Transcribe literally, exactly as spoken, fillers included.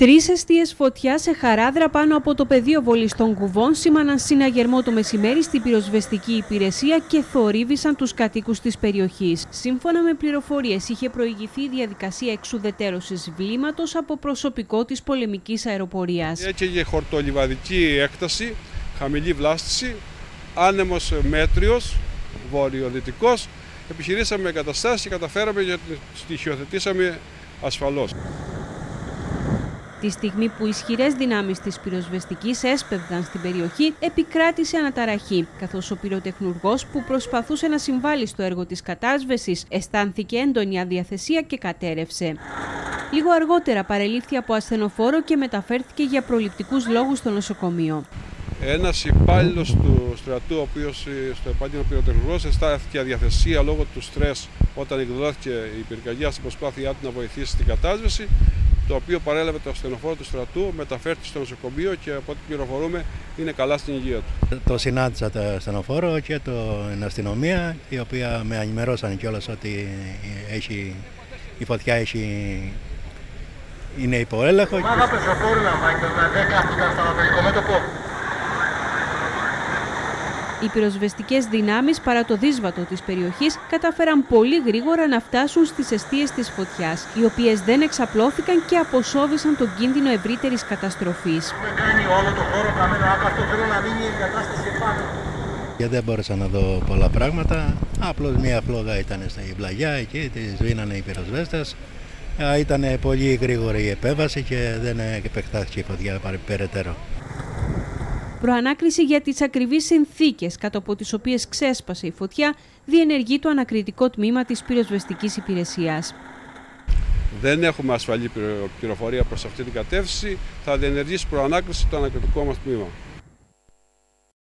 Τρεις εστίες φωτιάς σε χαράδρα πάνω από το πεδίο βολής των κουβών σήμαναν συναγερμό το μεσημέρι στην πυροσβεστική υπηρεσία και θορύβησαν τους κατοίκους της περιοχής. Σύμφωνα με πληροφορίες, είχε προηγηθεί η διαδικασία εξουδετέρωσης βλήματος από προσωπικό της πολεμικής αεροπορίας. Έκαιγε χορτολιβαδική έκταση, χαμηλή βλάστηση, άνεμος μέτριος, βορειοδυτικός. Επιχειρήσαμε εγκαταστάσεις και καταφέραμε και στοιχειοθετήσαμε ασφαλώς. Τη στιγμή που ισχυρές δυνάμεις της πυροσβεστικής έσπευδαν στην περιοχή, επικράτησε αναταραχή, καθώς ο πυροτεχνουργός που προσπαθούσε να συμβάλει στο έργο της κατάσβεσης αισθάνθηκε έντονη αδιαθεσία και κατέρευσε. Λίγο αργότερα παρελήφθη από ασθενοφόρο και μεταφέρθηκε για προληπτικούς λόγους στο νοσοκομείο. Ένας υπάλληλος του στρατού, ο οποίος στο επάγγελμα πυροτεχνουργός, αισθάνθηκε αδιαθεσία λόγω του στρες όταν εκδηλώθηκε η πυρκαγιά στην προσπάθειά του να βοηθήσει την κατάσβεση, το οποίο παρέλαβε το ασθενοφόρο του στρατού, μεταφέρθηκε στο νοσοκομείο και από ό,τι πληροφορούμε είναι καλά στην υγεία του. Το συνάντησα το ασθενοφόρο και την αστυνομία, η οποία με ενημερώσαν κιόλας ότι έχει, η φωτιά έχει, είναι υπό έλεγχο. Ομάδα πεζοφόρου λαμβάνεται, δέκα αυτοκίνητα στο ανατολικό μέτωπο. Οι πυροσβεστικές δυνάμεις, παρά το δύσβατο της περιοχής, κατάφεραν πολύ γρήγορα να φτάσουν στις εστίες της φωτιάς, οι οποίες δεν εξαπλώθηκαν και αποσώβησαν τον κίνδυνο ευρύτερης καταστροφής. Κάνει όλο το χώρο καμένο άκαυτο, θέλω να δίνει η κατάσταση επάνω. Και δεν μπόρεσα να δω πολλά πράγματα. Απλώς μία φλόγα ήταν στην πλαγιά, εκεί τη σβήνανε οι πυροσβέστες. Ήταν πολύ γρήγορη η επέμβαση και δεν επεκτάθηκε η φωτιά περαιτέρω. Προανάκριση για τις ακριβείς συνθήκες κάτω από τις οποίες ξέσπασε η φωτιά διενεργεί το ανακριτικό τμήμα της πυροσβεστικής υπηρεσίας. Δεν έχουμε ασφαλή πληροφορία προς αυτή την κατεύθυνση. Θα διενεργήσει προανάκριση το ανακριτικό μας τμήμα.